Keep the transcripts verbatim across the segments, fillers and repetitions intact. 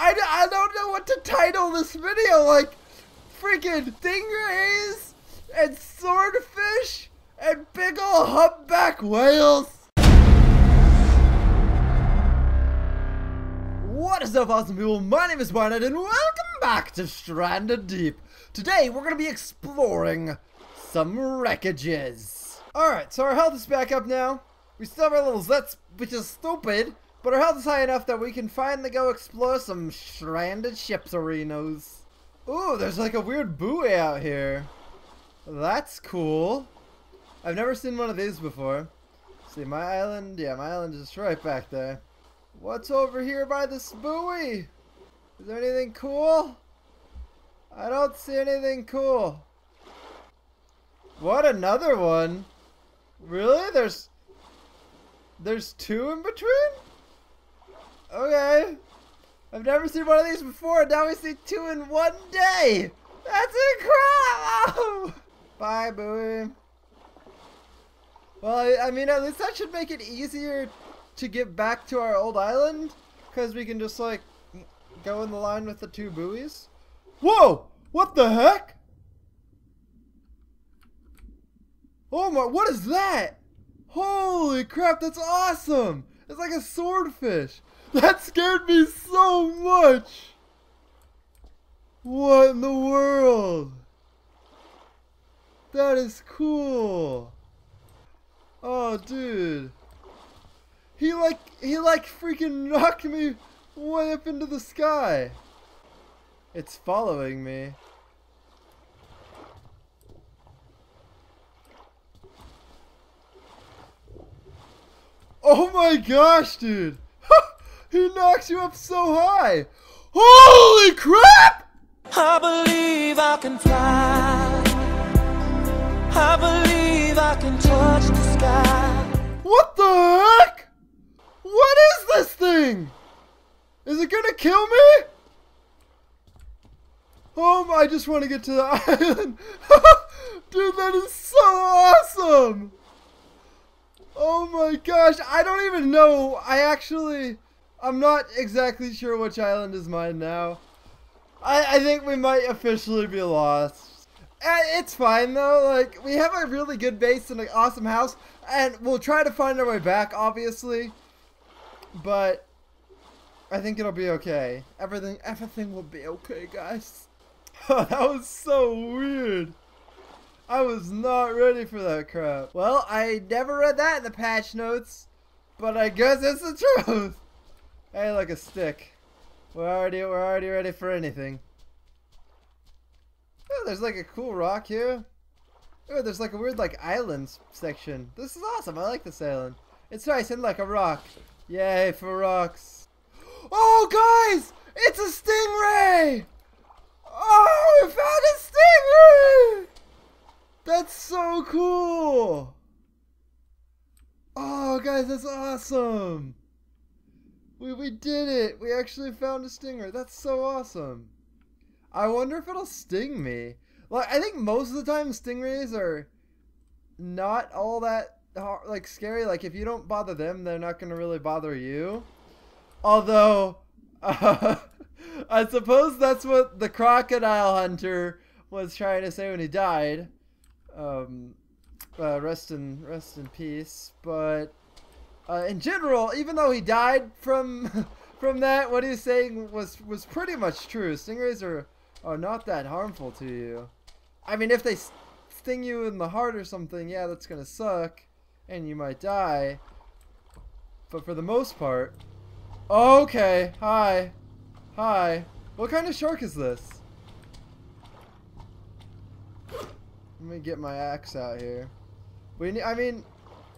I, I don't know what to title this video, like freaking stingrays and swordfish and big ol' humpback whales. What is up, awesome people? My name is Wynette and welcome back to Stranded Deep. Today we're going to be exploring some wreckages. Alright, so our health is back up now. We still have our little zets, which is stupid. But our health is high enough that we can finally go explore some stranded ships arenas. Ooh, there's like a weird buoy out here. That's cool. I've never seen one of these before. See, my island, yeah, my island is right back there. What's over here by this buoy? Is there anything cool? I don't see anything cool. What, another one? Really? There's... There's two in between? Okay, I've never seen one of these before. Now we see two in one day. That's incredible. Bye, buoy. Well, I mean, at least that should make it easier to get back to our old island, because we can just like go in the line with the two buoys. Whoa! What the heck? Oh my! What is that? Holy crap! That's awesome. It's like a swordfish. That scared me so much! What in the world? That is cool! Oh, dude. He like, he like freaking knocked me way up into the sky. It's following me. Oh my gosh, dude! He knocks you up so high! Holy crap! I believe I can fly. I believe I can touch the sky. What the heck? What is this thing? Is it gonna kill me? Oh, my, I just want to get to the island. Dude, that is so awesome! Oh my gosh, I don't even know. I actually... I'm not exactly sure which island is mine now. I, I think we might officially be lost. And it's fine though, like, we have a really good base and an awesome house, and we'll try to find our way back, obviously. But I think it'll be okay. Everything, everything will be okay, guys. That was so weird. I was not ready for that crap. Well, I never read that in the patch notes, but I guess it's the truth. Hey, like a stick. We're already we're already ready for anything. Oh, there's like a cool rock here. Oh, there's like a weird like islands section. This is awesome. I like this island. It's nice and like a rock. Yay for rocks. Oh guys, it's a stingray! Oh, we found a stingray! That's so cool! Oh guys, that's awesome! We, we did it! We actually found a stingray. That's so awesome. I wonder if it'll sting me. Like, I think most of the time stingrays are not all that like scary. Like, if you don't bother them, they're not gonna really bother you. Although, uh, I suppose that's what the crocodile hunter was trying to say when he died. Um, uh, rest in rest in peace. But uh, in general, even though he died from from that, what he was saying was was pretty much true. Stingrays are are not that harmful to you. I mean, if they sting you in the heart or something, yeah, that's gonna suck, and you might die. But for the most part, okay. Hi, hi. What kind of shark is this? Let me get my axe out here. We need, I mean,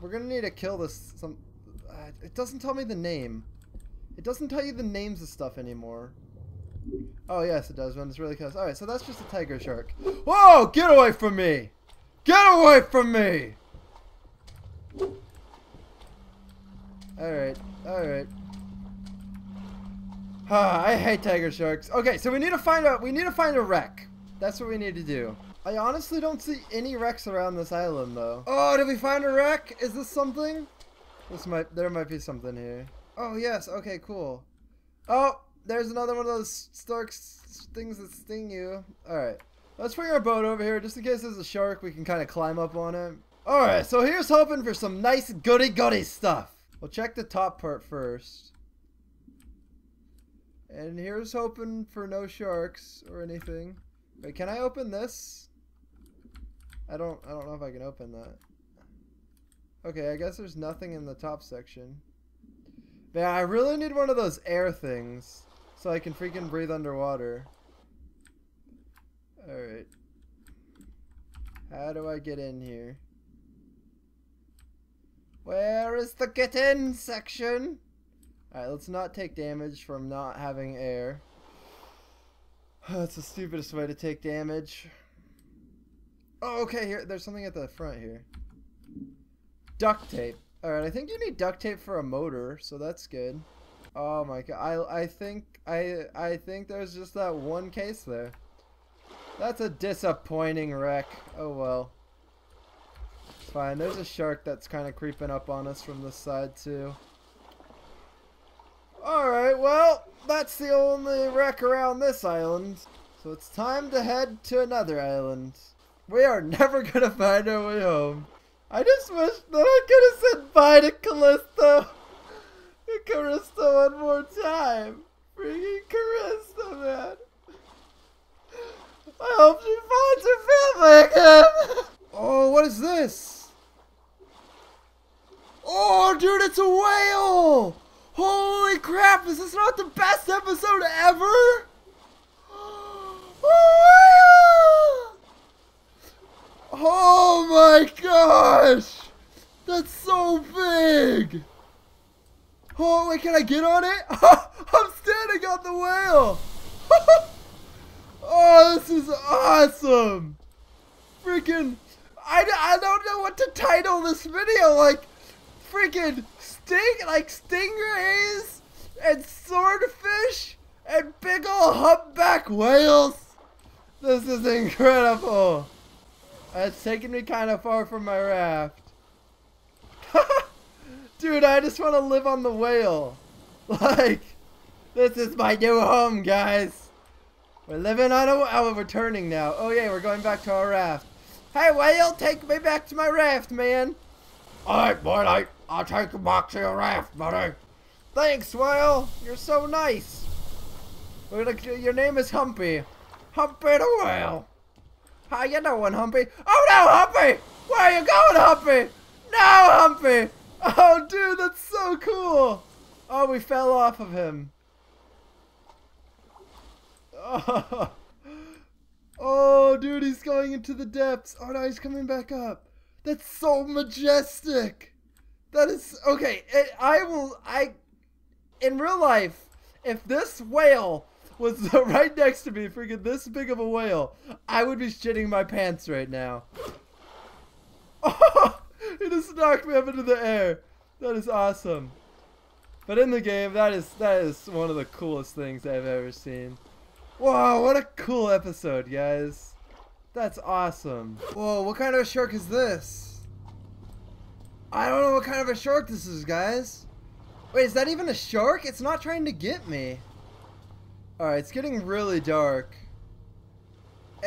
we're gonna need to kill this. Some. Uh, it doesn't tell me the name. It doesn't tell you the names of stuff anymore. Oh yes, it does. When it's really close. All right, so that's just a tiger shark. Whoa! Get away from me! Get away from me! All right, all right. Ah, I hate tiger sharks. Okay, so we need to find out. We need to find a wreck. That's what we need to do. I honestly don't see any wrecks around this island, though. Oh, did we find a wreck? Is this something? This might, there might be something here. Oh, yes. Okay, cool. Oh, there's another one of those stark things that sting you. Alright, let's bring our boat over here just in case there's a shark. We can kind of climb up on it. Alright, so here's hoping for some nice goody goody stuff. We'll check the top part first. And here's hoping for no sharks or anything. Wait, can I open this? I don't I don't know if I can open that. Okay, I guess there's nothing in the top section. Man, I really need one of those air things so I can freaking breathe underwater. Alright. How do I get in here? Where is the get in section? Alright, let's not take damage from not having air. That's the stupidest way to take damage. Oh, okay, here, there's something at the front here. Duct tape. Alright, I think you need duct tape for a motor, so that's good. Oh my god, I, I think, I, I think there's just that one case there. That's a disappointing wreck. Oh well. It's fine, there's a shark that's kind of creeping up on us from this side too. Alright, well, that's the only wreck around this island. So it's time to head to another island. We are never gonna find our way home. I just wish that I could have said bye to Callisto and Carista one more time. Freaking Carista, man. I hope she finds her family again. Oh, what is this? Oh, dude, it's a whale! Holy crap, is this not the best episode ever? Oh, wow. Oh my gosh! That's so big! Oh wait, can I get on it? I'm standing on the whale! Oh, this is awesome! Freaking, I, I don't know what to title this video, like, freaking... Sting, like stingrays and swordfish and big ol' humpback whales. This is incredible. It's taking me kind of far from my raft. Dude, I just want to live on the whale. Like, this is my new home, guys. We're living on a oh, we're turning now. Oh yeah, we're going back to our raft. Hey whale, take me back to my raft, man. Alright, buddy. I'll take you back to your raft, buddy. Thanks, whale. You're so nice. We're gonna, your name is Humpy. Humpy the whale. How you doing, Humpy? Oh no, Humpy! Where are you going, Humpy? No, Humpy! Oh, dude, that's so cool. Oh, we fell off of him. Oh, oh dude, he's going into the depths. Oh no, he's coming back up. That's so majestic. That is okay. It, I will. I in real life, if this whale was right next to me, freaking this big of a whale, I would be shitting my pants right now. Oh, it just knocked me up into the air. That is awesome. But in the game, that is that is one of the coolest things I've ever seen. Wow, what a cool episode, guys. That's awesome. Whoa, what kind of a shark is this? I don't know what kind of a shark this is, guys. Wait, is that even a shark? It's not trying to get me. Alright, it's getting really dark.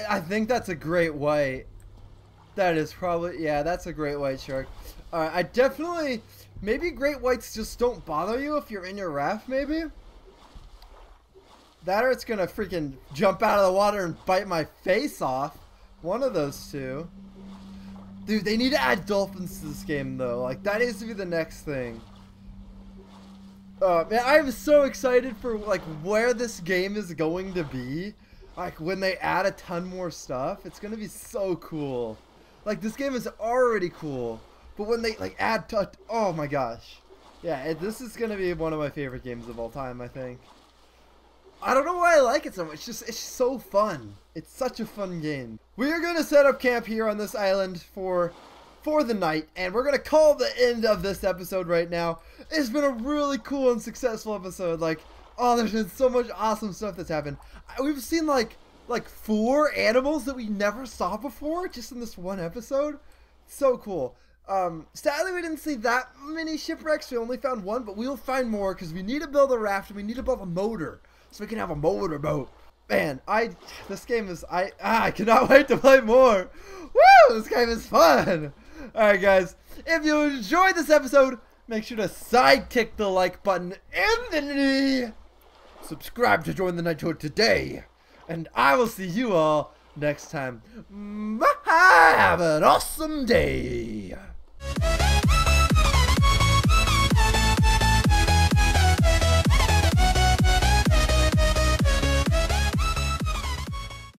I think that's a great white. That is probably... Yeah, that's a great white shark. Alright, I definitely... Maybe great whites just don't bother you if you're in your raft, maybe? That or it's gonna freaking jump out of the water and bite my face off. One of those two. Dude, they need to add dolphins to this game, though. Like, that needs to be the next thing. Oh, man, I'm so excited for, like, where this game is going to be. Like, when they add a ton more stuff, it's going to be so cool. Like, this game is already cool. But when they, like, add... to oh, my gosh. Yeah, it, this is going to be one of my favorite games of all time, I think. I don't know why I like it so much. It's just, it's so fun. It's such a fun game. We are going to set up camp here on this island for for the night, and we're going to call the end of this episode right now. It's been a really cool and successful episode. Like, oh, there's been so much awesome stuff that's happened. We've seen like like four animals that we never saw before just in this one episode. So cool. Um, sadly, we didn't see that many shipwrecks. We only found one, but we'll find more because we need to build a raft and we need to build a motor. so we can have a mobile remote. Man, I this game is I ah, I cannot wait to play more. Woo! This game is fun. All right, guys, if you enjoyed this episode, make sure to sidekick the like button and the knee. Subscribe to join the Nighthood today, and I will see you all next time. Have an awesome day.